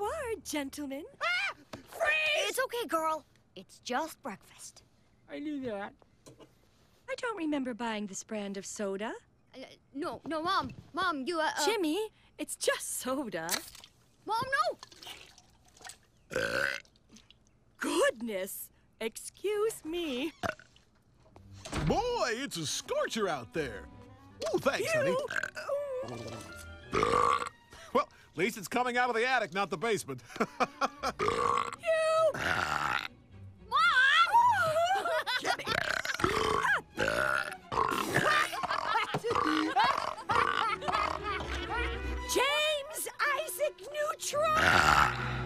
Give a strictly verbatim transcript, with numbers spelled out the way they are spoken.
you are, gentlemen. Ah! Freeze! It's okay, girl. It's just breakfast. I knew that. I don't remember buying this brand of soda. Uh, no, no, Mom. Mom, you, uh... Jimmy, uh... it's just soda. Mom, no! Goodness! Excuse me. Boy, it's a scorcher out there. Oh, thanks, you... honey. Oh. Well, at least it's coming out of the attic, not the basement. You! James Isaac Neutron!